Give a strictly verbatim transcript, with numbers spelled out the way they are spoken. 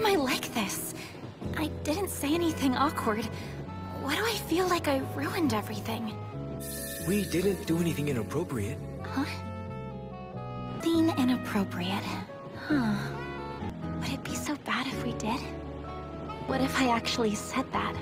Why am I like this? I didn't say anything awkward. Why do I feel like I ruined everything? We didn't do anything inappropriate. Huh? Being inappropriate. Huh. Would it be so bad if we did? What if I actually said that?